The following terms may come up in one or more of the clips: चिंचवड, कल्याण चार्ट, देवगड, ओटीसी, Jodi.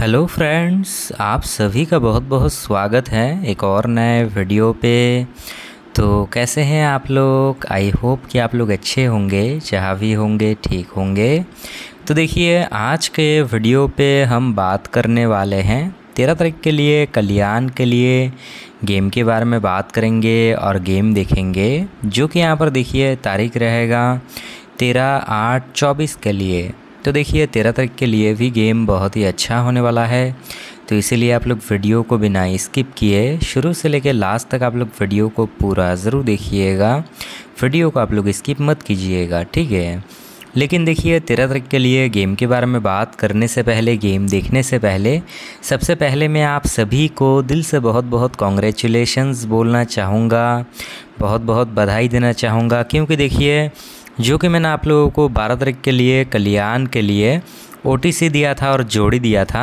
Hello friends, आप सभी का बहुत बहुत स्वागत है एक और नए वीडियो पे। तो कैसे हैं आप लोग? आई होप कि आप लोग अच्छे होंगे, जहाँ भी होंगे ठीक होंगे। तो देखिए, आज के वीडियो पे हम बात करने वाले हैं 13 तारीख के लिए कल्याण के लिए गेम के बारे में बात करेंगे और गेम देखेंगे, जो कि यहाँ पर देखिए तारीख रहेगा 13/8/24 के लिए। तो देखिए 13 तारीख के लिए भी गेम बहुत ही अच्छा होने वाला है, तो इसीलिए आप लोग वीडियो को बिना स्किप किए शुरू से लेकर लास्ट तक आप लोग वीडियो को पूरा ज़रूर देखिएगा। वीडियो को आप लोग स्किप मत कीजिएगा, ठीक है। लेकिन देखिए 13 तारीख के लिए गेम के बारे में बात करने से पहले, गेम देखने से पहले, सबसे पहले मैं आप सभी को दिल से बहुत बहुत कॉन्ग्रेचुलेशंस बोलना चाहूँगा, बहुत बहुत बधाई देना चाहूँगा। क्योंकि देखिए, जो कि मैंने आप लोगों को 12 तारीख के लिए कल्याण के लिए ओटीसी दिया था और जोड़ी दिया था।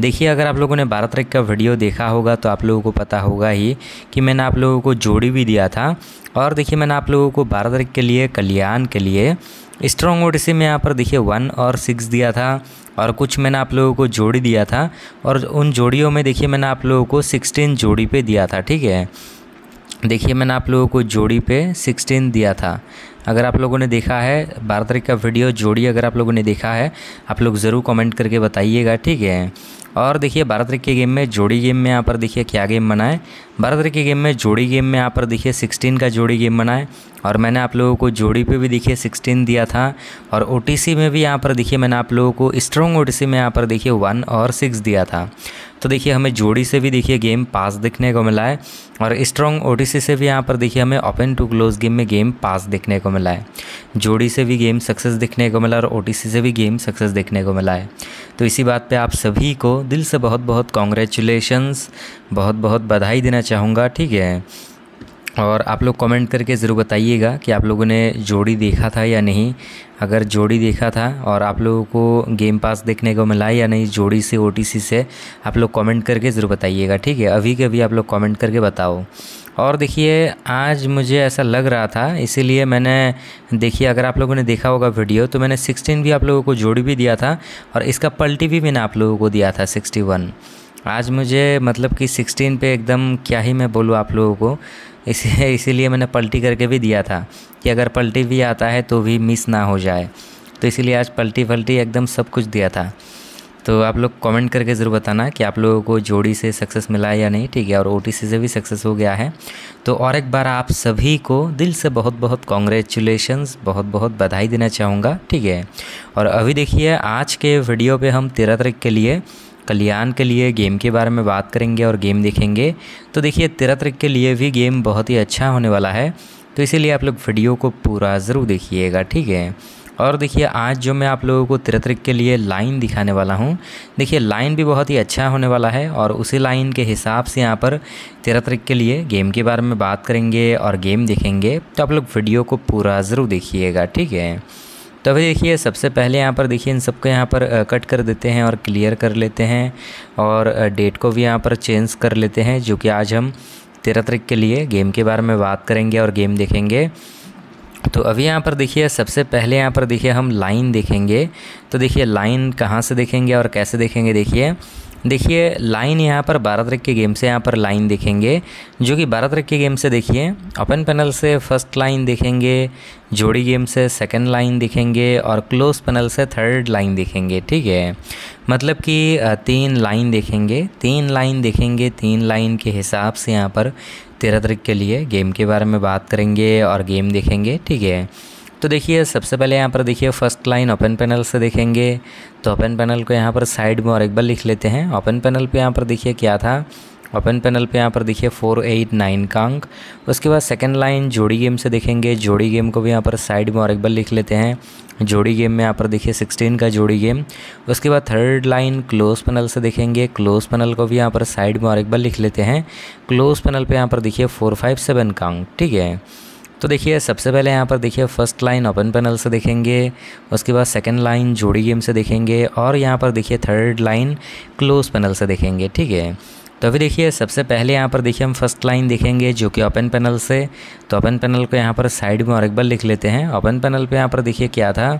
देखिए, अगर आप लोगों ने 12 तारीख का वीडियो देखा होगा तो आप लोगों को पता होगा ही कि मैंने आप लोगों को जोड़ी भी दिया था। और देखिए, मैंने आप लोगों को 12 तारीख के लिए कल्याण के लिए स्ट्रॉन्ग ओटीसी में यहाँ पर देखिए 1 और 6 दिया था, और कुछ मैंने आप लोगों को जोड़ी दिया था। और उन जोड़ियों में देखिए मैंने आप लोगों को 16 जोड़ी पर दिया था, ठीक है। देखिए, मैंने आप लोगों को जोड़ी पे 16 दिया था। अगर आप लोगों ने देखा है 12 तारीख का वीडियो जोड़ी, अगर आप लोगों ने देखा है आप लोग ज़रूर कमेंट करके बताइएगा, ठीक है। और देखिए 12 तारीख के गेम में जोड़ी गेम में यहाँ पर देखिए क्या गेम बनाए। 12 तारीख के गेम में जोड़ी गेम में यहाँ पर देखिए 16 का जोड़ी गेम बनाए, और मैंने आप लोगों को जोड़ी पे भी देखिए 16 दिया था। और ओटीसी में भी यहाँ पर देखिए मैंने आप लोगों को स्ट्रॉन्ग ओटीसी में यहाँ पर देखिए 1 और 6 दिया था। तो देखिए, हमें जोड़ी से भी देखिए गेम पास देखने को मिला है, और स्ट्रॉन्ग ओटीसी से भी यहाँ पर देखिए हमें ओपन टू क्लोज गेम में गेम पास देखने को मिला है। जोड़ी से भी गेम सक्सेस देखने को मिला और ओटीसी से भी गेम सक्सेस देखने को मिला है। तो इसी बात पे आप सभी को दिल से बहुत बहुत कॉन्ग्रेचुलेशंस, बहुत बहुत बधाई देना चाहूँगा, ठीक है। और आप लोग कमेंट करके ज़रूर बताइएगा कि आप लोगों ने जोड़ी देखा था या नहीं। अगर जोड़ी देखा था और आप लोगों को गेम पास देखने को मिला या नहीं जोड़ी से ओटीसी से, आप लोग कमेंट करके ज़रूर बताइएगा, ठीक है। अभी के अभी आप लोग कमेंट करके बताओ। और देखिए, आज मुझे ऐसा लग रहा था, इसीलिए मैंने देखिए, अगर आप लोगों ने देखा होगा वीडियो तो मैंने 16 भी आप लोगों को जोड़ी भी दिया था, और इसका पलटी भी मैंने आप लोगों को दिया था 61। आज मुझे मतलब कि 16 पे एकदम क्या ही मैं बोलूँ आप लोगों को, इसीलिए मैंने पलटी करके भी दिया था कि अगर पलटी भी आता है तो भी मिस ना हो जाए। तो इसीलिए आज पलटी एकदम सब कुछ दिया था। तो आप लोग कमेंट करके ज़रूर बताना कि आप लोगों को जोड़ी से सक्सेस मिला या नहीं, ठीक है। और ओटीसी से भी सक्सेस हो गया है। तो और एक बार आप सभी को दिल से बहुत बहुत कॉन्ग्रेचुलेशंस, बहुत बहुत बधाई देना चाहूँगा, ठीक है। और अभी देखिए, आज के वीडियो पर हम 13 तारीख के लिए कल्याण के लिए गेम के बारे में बात करेंगे और गेम देखेंगे। तो देखिए 13 तारीख के लिए भी गेम बहुत ही अच्छा होने वाला है, तो इसीलिए आप लोग वीडियो को पूरा ज़रूर देखिएगा, ठीक है। और देखिए, आज जो मैं आप लोगों को 13 तारीख के लिए लाइन दिखाने वाला हूं, देखिए लाइन भी बहुत ही अच्छा होने वाला है। और उसी लाइन के हिसाब से यहाँ पर 13 तारीख के लिए गेम के बारे में बात करेंगे और गेम देखेंगे। तो आप लोग वीडियो को पूरा ज़रूर देखिएगा, ठीक है। तो अभी देखिए, सबसे पहले यहाँ पर देखिए इन सबको यहाँ पर कट कर देते हैं और क्लियर कर लेते हैं, और डेट को भी यहाँ पर चेंज कर लेते हैं, जो कि आज हम 13 तारीख के लिए गेम के बारे में बात करेंगे और गेम देखेंगे। तो अभी यहाँ पर देखिए, सबसे पहले यहाँ पर देखिए हम लाइन देखेंगे। तो देखिए लाइन कहाँ से देखेंगे और कैसे देखेंगे। देखिए लाइन यहाँ पर 12 तारीख के गेम से यहाँ पर लाइन देखेंगे, जो कि 12 तारीख के गेम से देखिए ओपन पैनल से फर्स्ट लाइन देखेंगे, जोड़ी गेम से सेकंड लाइन देखेंगे, और क्लोज पैनल से थर्ड लाइन देखेंगे, ठीक है। मतलब कि 3 लाइन देखेंगे, 3 लाइन देखेंगे। 3 लाइन के हिसाब से यहाँ पर 13 तारीख के लिए गेम के बारे में बात करेंगे और गेम देखेंगे, ठीक है। तो देखिए, सबसे पहले यहाँ पर देखिए फर्स्ट लाइन ओपन पैनल से देखेंगे। तो ओपन पैनल को यहाँ पर साइड में और एक बार लिख लेते हैं। ओपन पैनल पे यहाँ पर देखिए क्या था, ओपन पैनल पे यहाँ पर देखिए 489 का अंक। उसके बाद सेकंड लाइन जोड़ी गेम से देखेंगे, जोड़ी गेम को भी यहाँ पर साइड में और एक बार लिख लेते हैं। जोड़ी गेम में यहाँ पर देखिए 16 का जोड़ी गेम। उसके बाद थर्ड लाइन क्लोज पैनल से देखेंगे, क्लोज पैनल को भी यहाँ पर साइड में और एक बार लिख लेते हैं। क्लोज पैनल पर यहाँ पर देखिए 457 का अंक, ठीक है। तो देखिए, सबसे पहले यहाँ पर देखिए फर्स्ट लाइन ओपन पैनल से देखेंगे, उसके बाद सेकंड लाइन जोड़ी गेम से देखेंगे, और यहाँ पर देखिए थर्ड लाइन क्लोज पैनल से देखेंगे, ठीक है। तो अभी देखिए, सबसे पहले यहाँ पर देखिए हम फर्स्ट लाइन देखेंगे, जो कि ओपन पैनल से। तो ओपन पैनल को यहाँ पर साइड में और एक बार लिख लेते हैं। ओपन पैनल पे यहाँ पर देखिए क्या था,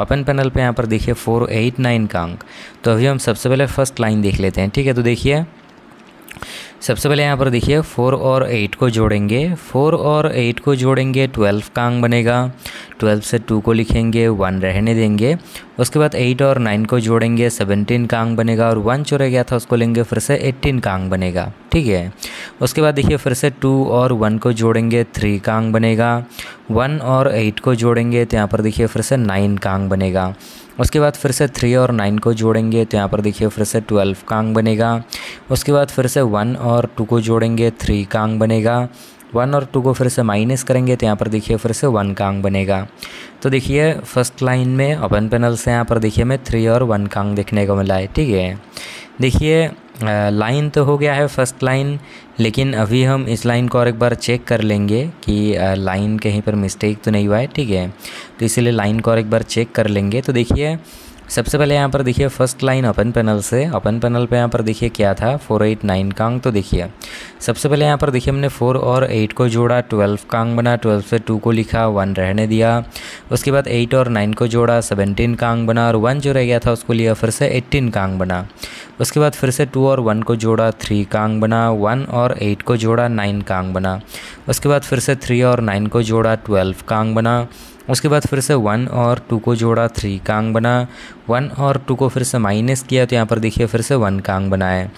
ओपन पैनल पे यहाँ पर देखिए 489 का अंक। तो अभी हम सबसे पहले फर्स्ट लाइन देख लेते हैं, ठीक है। तो देखिए सबसे पहले यहाँ पर देखिए 4 और 8 को जोड़ेंगे, 4 और 8 को जोड़ेंगे 12 का अंक बनेगा। 12 से 2 को लिखेंगे, 1 रहने देंगे। उसके बाद 8 और 9 को जोड़ेंगे 17 का अंक बनेगा, और 1 जो रह गया था उसको लेंगे फिर से 18 का अंक बनेगा, ठीक है। उसके बाद देखिए फिर से 2 और 1 को जोड़ेंगे 3 का अंक बनेगा। 1 और 8 को जोड़ेंगे तो यहाँ पर देखिए फिर से 9 का अंक बनेगा। उसके बाद फिर से 3 और 9 को जोड़ेंगे तो यहाँ पर देखिए फिर से 12 का अंक बनेगा। उसके बाद फिर से 1 और 2 को जोड़ेंगे 3 का अंक बनेगा। 1 और 2 को फिर से माइनस करेंगे तो यहाँ पर देखिए फिर से 1 का अंक बनेगा। तो देखिए फर्स्ट लाइन में ओपन पैनल से यहाँ पर देखिए हमें 3 और 1 का अंक देखने को मिला है, ठीक है। देखिए लाइन तो हो गया है फर्स्ट लाइन, लेकिन अभी हम इस लाइन को और एक बार चेक कर लेंगे कि लाइन कहीं पर मिस्टेक तो नहीं हुआ है, ठीक है। तो इसीलिए लाइन को और एक बार चेक कर लेंगे। तो देखिए सबसे पहले यहाँ पर देखिए फर्स्ट लाइन ओपन पैनल से, ओपन पैनल पे यहाँ पर देखिए क्या था 489 का अंक। तो देखिए सबसे पहले यहाँ पर देखिए हमने 4 और 8 को जोड़ा 12 का अंक बना। 12 से 2 को लिखा, 1 रहने दिया। उसके बाद 8 और 9 को जोड़ा 17 का अंक बना, और 1 जो रह गया था उसको लिया फिर से 18 का अंक बना। उसके बाद फिर से 2 और 1 को जोड़ा 3 का अंक बना। 1 और 8 को जोड़ा 9 का अंक बना। उसके बाद फिर से 3 और 9 को जोड़ा 12 का अंक बना। उसके बाद फिर से 1 और 2 को जोड़ा 3 का अंक बना। 1 और 2 को फिर से माइनस किया तो यहाँ पर देखिए फिर से 1 का अंक बना है।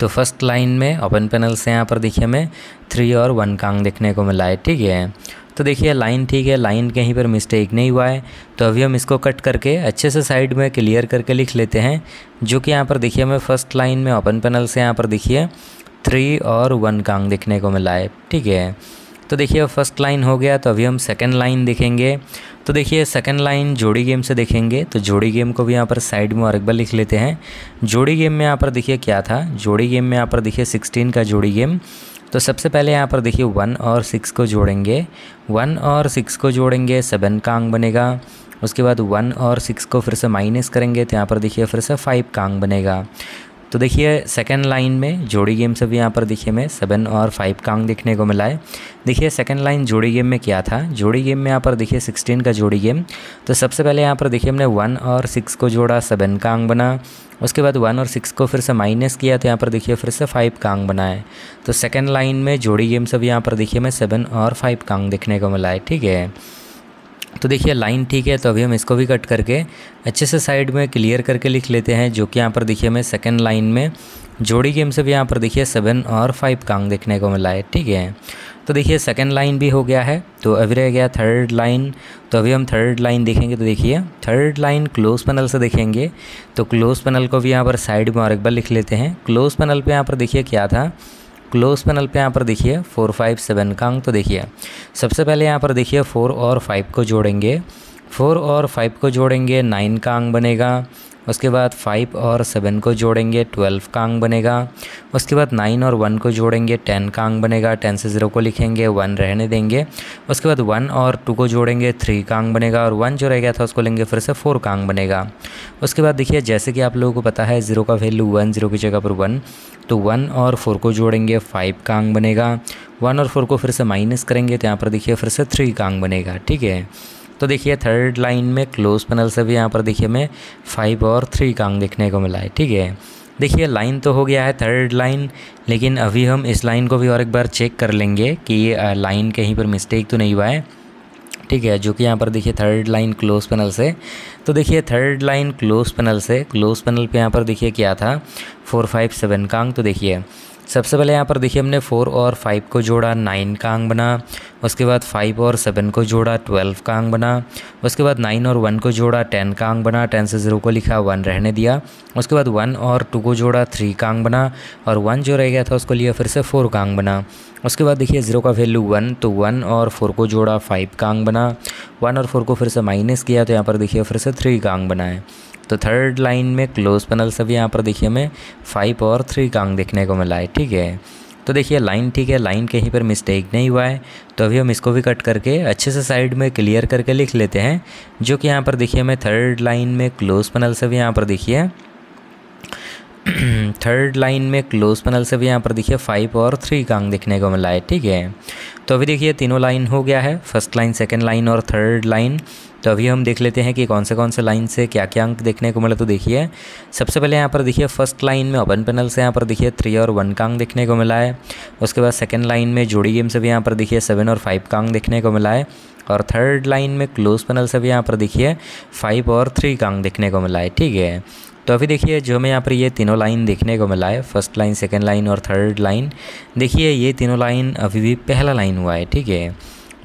तो फर्स्ट लाइन में ओपन पैनल से यहाँ पर देखिए हमें 3 और 1 का अंक देखने को मिला है, ठीक है। तो देखिए लाइन ठीक है, लाइन कहीं पर मिस्टेक नहीं हुआ है। तो अभी हम इसको कट करके अच्छे से साइड में क्लियर करके लिख लेते हैं, जो कि यहाँ पर देखिए हमें फर्स्ट लाइन में ओपन पैनल से यहाँ पर देखिए 3 और 1 का अंक देखने को मिला है, ठीक है। तो देखिए फर्स्ट लाइन हो गया, तो अभी हम सेकंड लाइन देखेंगे। तो देखिए सेकंड लाइन जोड़ी गेम से देखेंगे। तो जोड़ी गेम को भी यहाँ पर साइड में और एक बार लिख लेते हैं। जोड़ी गेम में यहाँ पर देखिए क्या था, जोड़ी गेम में यहाँ पर देखिए 16 का जोड़ी गेम। तो सबसे पहले यहाँ पर देखिए 1 और 6 को जोड़ेंगे, 1 और 6 को जोड़ेंगे 7 का अंक बनेगा। उसके बाद 1 और 6 को फिर से माइनस करेंगे तो यहाँ पर देखिए फिर से 5 का अंक बनेगा। तो देखिए सेकंड लाइन में जोड़ी गेम से भी यहाँ पर देखिए हमें 7 और 5 का अंक देखने को मिला है। देखिए सेकंड लाइन जोड़ी गेम में क्या था, जोड़ी गेम में यहाँ पर देखिए 16 का जोड़ी गेम। तो सबसे पहले यहाँ पर देखिए हमने 1 और 6 को जोड़ा 7 का अंक बना। उसके बाद 1 और 6 को फिर से माइनस किया तो यहाँ पर देखिए फिर से 5 का अंक बना है। तो सेकेंड लाइन में जोड़ी गेम से भी यहाँ पर देखिए हमें 7 और 5 का अंक देखने को मिला है, ठीक है। तो देखिए लाइन ठीक है, तो अभी हम इसको भी कट करके अच्छे से साइड में क्लियर करके लिख लेते हैं, जो कि यहाँ पर देखिए हमें सेकंड लाइन में जोड़ी गेम से भी यहाँ पर देखिए 7 और 5 का अंक देखने को मिला है, ठीक है। तो देखिए सेकंड लाइन भी हो गया है, तो अभी रह गया थर्ड लाइन। तो अभी हम थर्ड लाइन देखेंगे। तो देखिए थर्ड लाइन क्लोज पैनल से देखेंगे। तो क्लोज पैनल को भी यहाँ पर साइड में और एक बार लिख लेते हैं। क्लोज पैनल पर यहाँ पर देखिए क्या था, क्लोज पैनल पे यहाँ पर देखिए 4, 5, 7 का अंक। तो देखिए सबसे पहले यहाँ पर देखिए 4 और 5 को जोड़ेंगे, 4 और 5 को जोड़ेंगे 9 का अंक बनेगा। उसके बाद 5 और 7 को जोड़ेंगे 12 का अंक बनेगा। उसके बाद 9 और 1 को जोड़ेंगे 10 का अंक बनेगा। 10 से 0 को लिखेंगे, 1 रहने देंगे। उसके बाद 1 और 2 को जोड़ेंगे 3 का अंक बनेगा, और 1 जो रह गया था उसको लेंगे फिर से 4 का अंक बनेगा। उसके बाद देखिए जैसे कि आप लोगों को पता है 0 का वैल्यू 1, 0 की जगह पर 1, तो 1 और 4 को जोड़ेंगे 5 का अंक बनेगा। 1 और 4 को फिर से माइनस करेंगे तो यहाँ पर देखिए फिर से 3 का अंक बनेगा, ठीक है। तो देखिए थर्ड लाइन में क्लोज पैनल से भी यहाँ पर देखिए हमें 5 और 3 का अंक देखने को मिला है, ठीक है। देखिए लाइन तो हो गया है थर्ड लाइन, लेकिन अभी हम इस लाइन को भी और एक बार चेक कर लेंगे कि लाइन कहीं पर मिस्टेक तो नहीं हुआ है, ठीक है। जो कि यहाँ पर देखिए थर्ड लाइन क्लोज पैनल से। तो देखिए थर्ड लाइन क्लोज पैनल से, क्लोज पैनल पे यहाँ पर देखिए क्या था 4, 5, 7 का अंक। तो देखिए सबसे पहले यहाँ पर देखिए हमने 4 और 5 को जोड़ा 9 का अंक बना। उसके बाद 5 और 7 को जोड़ा 12 का अंक बना। उसके बाद 9 और 1 को जोड़ा 10 का अंक बना। 10 से 0 को लिखा, 1 रहने दिया। उसके बाद 1 और 2 को जोड़ा 3 का अंक बना, और 1 जो रह गया था उसको लिया फिर से 4 का अंक बना। उसके बाद देखिए 0 का वैल्यू 1, तो 1 और 4 को जोड़ा 5 का अंक बना। 1 और 4 को फिर से माइनस किया तो यहाँ पर देखिए फिर से 3 का अंक बना है। तो थर्ड लाइन में क्लोज पैनल से भी यहाँ पर देखिए हमें 5 और 3 का अंक देखने को मिला है, ठीक है। तो देखिए लाइन ठीक है, लाइन कहीं पर मिस्टेक नहीं हुआ है। तो अभी हम इसको भी कट करके अच्छे से साइड में क्लियर करके लिख लेते हैं, जो कि यहाँ पर देखिए हमें थर्ड लाइन में क्लोज पैनल से भी यहाँ पर देखिए थर्ड लाइन में क्लोज पैनल से भी यहाँ पर देखिए 5 और 3 का अंक देखने को मिला है, ठीक है। तो अभी देखिए तीनों लाइन हो गया है, फर्स्ट लाइन, सेकेंड लाइन और थर्ड लाइन। तो अभी हम देख लेते हैं कि कौन से लाइन से क्या क्या अंक देखने को मिला। तो देखिए सबसे पहले यहाँ पर देखिए फर्स्ट लाइन में ओपन पैनल से यहाँ पर देखिए 3 और 1 का अंक देखने को मिला है। उसके बाद सेकेंड लाइन में जोड़ी गेम से भी यहाँ पर देखिए 7 और 5 का अंक देखने को मिला है। और थर्ड लाइन में क्लोज पैनल से भी यहाँ पर देखिए 5 और 3 का अंक देखने को मिला है। ठीक है, तो अभी देखिए जो हमें यहाँ पर ये तीनों लाइन देखने को मिला है, फर्स्ट लाइन, सेकेंड लाइन और थर्ड लाइन, देखिए ये तीनों लाइन अभी भी पहला लाइन हुआ है। ठीक है,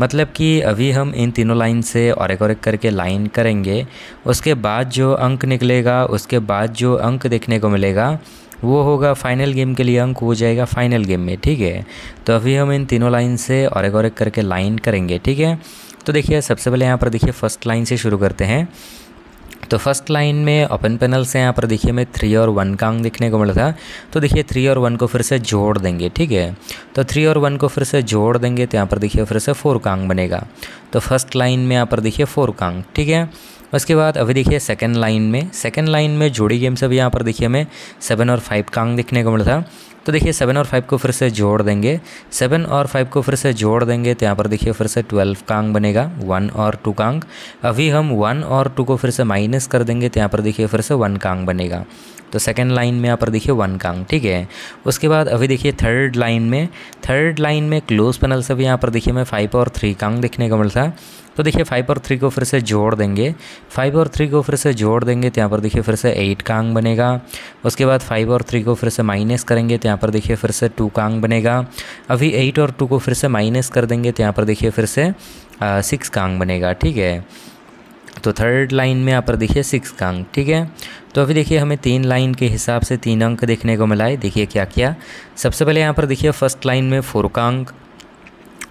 मतलब कि अभी हम इन तीनों लाइन से और एक करके लाइन करेंगे, उसके बाद जो अंक निकलेगा, उसके बाद जो अंक देखने को मिलेगा वो होगा फाइनल गेम के लिए अंक हो जाएगा फाइनल गेम में। ठीक है, तो अभी हम इन तीनों लाइन से और एक करके लाइन करेंगे। ठीक है, तो देखिए सबसे पहले यहाँ पर देखिए फर्स्ट लाइन से शुरू करते हैं। तो फर्स्ट लाइन में ओपन पैनल से यहाँ पर देखिए मैं 3 और 1 का अंक देखने को मिला था। तो देखिए 3 और 1 को फिर से जोड़ देंगे। ठीक है, तो 3 और 1 को फिर से जोड़ देंगे तो यहाँ पर देखिए फिर से 4 का अंक बनेगा। तो फर्स्ट लाइन में यहाँ पर देखिए 4 का अंक। ठीक है, उसके बाद अभी देखिए सेकेंड लाइन में जोड़ी गेम से भी यहाँ पर देखिए हमें 7 और 5 का अंक देखने को मिला था। तो देखिए 7 और 5 को फिर से जोड़ देंगे, 7 और 5 को फिर से जोड़ देंगे तो यहाँ पर देखिए फिर से 12 का अंक बनेगा, 1 और 2 का अंक। अभी हम 1 और 2 को फिर से माइनस कर देंगे तो यहाँ पर देखिए फिर से 1 का अंक बनेगा। तो सेकेंड लाइन में यहाँ पर देखिए 1 का अंक। ठीक है, उसके बाद अभी देखिए थर्ड लाइन में क्लोज पैनल से भी यहाँ पर देखिए मैं 5 और 3 का अंक देखने को मिला था। तो देखिए 5 और 3 को फिर से जोड़ देंगे, 5 और 3 को फिर से जोड़ देंगे तो यहाँ पर देखिए फिर से 8 का अंक बनेगा। उसके बाद 5 और 3 को फिर से माइनस करेंगे तो यहाँ पर देखिए फिर से 2 का अंक बनेगा। अभी 8 और 2 को फिर से माइनस कर देंगे तो यहाँ पर देखिए फिर से 6 का अंक बनेगा। ठीक है, तो थर्ड लाइन में यहाँ पर देखिए 6 का अंक। ठीक है, तो अभी देखिए हमें 3 लाइन के हिसाब से 3 अंक देखने को मिला है। देखिए क्या क्या, सबसे पहले यहाँ पर देखिए फर्स्ट लाइन में 4 का अंक,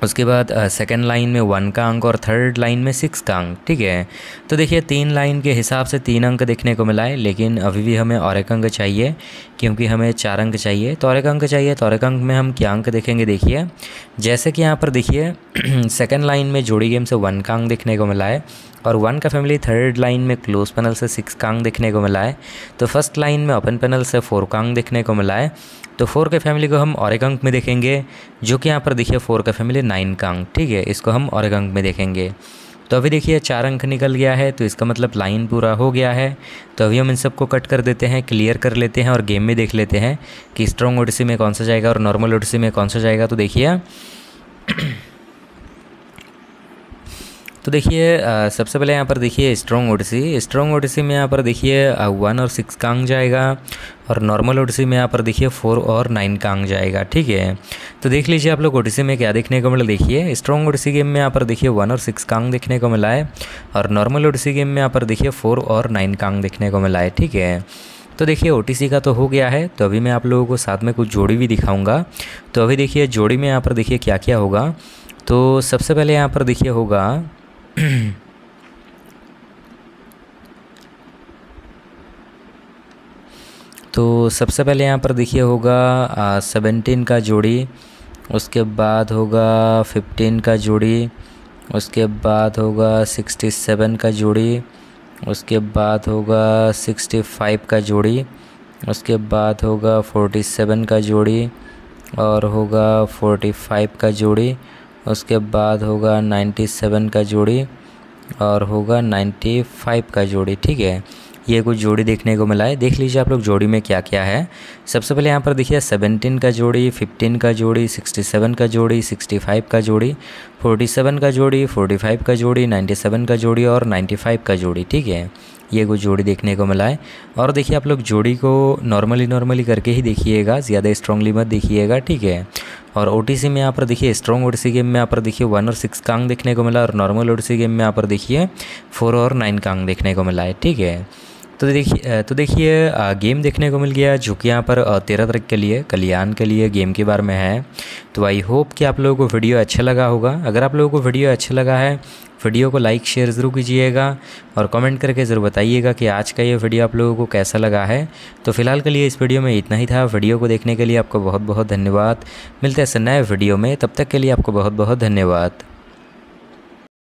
उसके बाद सेकेंड लाइन में 1 का अंक और थर्ड लाइन में 6 का अंक। ठीक है, तो देखिए 3 लाइन के हिसाब से 3 अंक देखने को मिला है, लेकिन अभी भी हमें और एक अंक चाहिए क्योंकि हमें 4 अंक चाहिए। तो और एक अंक चाहिए, तो और एक अंक में हम क्या अंक देखेंगे, देखिए जैसे कि यहाँ पर देखिए सेकेंड लाइन में जोड़ी गेम से 1 का अंक देखने को मिला है और 1 का फैमिली थर्ड लाइन में क्लोज पैनल से 6 का अंक देखने को मिला है। तो फर्स्ट लाइन में ओपन पैनल से 4 का अंक देखने को मिला है। तो 4 के फैमिली को हम और एक अंक में देखेंगे, जो कि यहाँ पर देखिए 4 का फैमिली 9 का अंक। ठीक है, इसको हम और एक अंक में देखेंगे। तो अभी देखिए 4 अंक निकल गया है, तो इसका मतलब लाइन पूरा हो गया है। तो अभी हम इन सबको कट कर देते हैं, क्लियर कर लेते हैं और गेम में देख लेते हैं कि स्ट्रॉन्ग ओडिसी में कौन सा जाएगा और नॉर्मल ओडिसी में कौन सा जाएगा। तो देखिए सबसे पहले यहाँ पर देखिए स्ट्रॉन्ग ओडिसी में यहाँ पर देखिए 1 और 6 का अंक जाएगा और नॉर्मल ओडिसी में यहाँ पर देखिए 4 और 9 का अंक जाएगा। ठीक है, तो देख लीजिए आप लोग ओडिसी में क्या देखने को मिला। देखिए स्ट्रॉन्ग ओडिसी गेम में यहाँ पर देखिए 1 और 6 का अंक देखने को मिला है और नॉर्मल ओडिसी गेम में यहाँ पर देखिए 4 और 9 का अंक देखने को मिला है। ठीक है, तो देखिए ओटीसी का तो हो गया है। तो अभी मैं आप लोगों को साथ में कुछ जोड़ी भी दिखाऊँगा। तो अभी देखिए जोड़ी में यहाँ पर देखिए क्या क्या होगा। तो सबसे पहले यहाँ पर देखिए होगा सबसे पहले यहाँ पर देखिए होगा 17 का जोड़ी, उसके बाद होगा 15 का जोड़ी, उसके बाद होगा 67 का जोड़ी, उसके बाद होगा 65 का जोड़ी, उसके बाद होगा 47 का जोड़ी और होगा 45 का जोड़ी, उसके बाद होगा 97 का जोड़ी और होगा 95 का जोड़ी। ठीक है, ये कुछ जोड़ी देखने को मिला है। देख लीजिए आप लोग जोड़ी में क्या क्या है। सबसे पहले यहाँ पर देखिए 17 का जोड़ी, 15 का जोड़ी, 67 का जोड़ी, 65 का जोड़ी, 47 का जोड़ी, 45 का जोड़ी, 97 का जोड़ी और 95 का जोड़ी। ठीक है, ये कुछ जोड़ी देखने को मिला है। और देखिए आप लोग जोड़ी को नॉर्मली करके ही देखिएगा, ज़्यादा स्ट्रांगली मत देखिएगा। ठीक है, और ओटीसी में यहाँ पर देखिए स्ट्रॉन्ग ओटीसी गेम में यहाँ पर देखिए 1 और 6 का अंक देखने को मिला और नॉर्मल ओटीसी गेम में यहाँ पर देखिए 4 और 9 का अंक देखने को मिला है। ठीक है, तो देखिए गेम देखने को मिल गया, जो कि यहाँ पर 13 तारीख के लिए कल्याण के लिए गेम के बारे में है। तो आई होप कि आप लोगों को वीडियो अच्छा लगा होगा। अगर आप लोगों को वीडियो अच्छा लगा है, वीडियो को लाइक शेयर ज़रूर कीजिएगा और कमेंट करके ज़रूर बताइएगा कि आज का ये वीडियो आप लोगों को कैसा लगा है। तो फिलहाल के लिए इस वीडियो में इतना ही था। वीडियो को देखने के लिए आपको बहुत बहुत धन्यवाद। मिलते हैं ऐसे नए वीडियो में, तब तक के लिए आपको बहुत बहुत धन्यवाद।